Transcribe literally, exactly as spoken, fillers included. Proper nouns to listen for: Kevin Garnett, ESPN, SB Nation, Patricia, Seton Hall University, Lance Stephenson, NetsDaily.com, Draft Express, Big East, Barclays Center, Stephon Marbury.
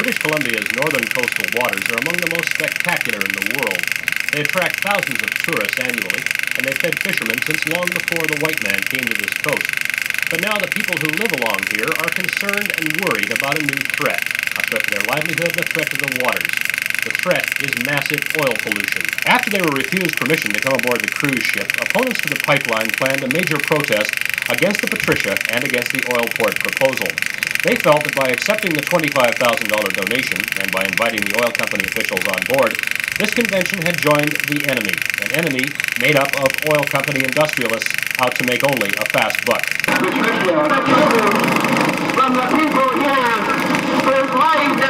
British Columbia's northern coastal waters are among the most spectacular in the world. They attract thousands of tourists annually, and they fed fishermen since long before the white man came to this coast. But now the people who live along here are concerned and worried about a new threat, a threat to their livelihood and a threat to the waters. The threat is massive oil pollution. After they were refused permission to come aboard the cruise ship, opponents to the pipeline planned a major protest against the Patricia and against the oil port proposal. They felt that by accepting the twenty-five thousand dollar donation and by inviting the oil company officials on board, this convention had joined the enemy, an enemy made up of oil company industrialists out to make only a fast buck. Patricia, from the people here, whose lives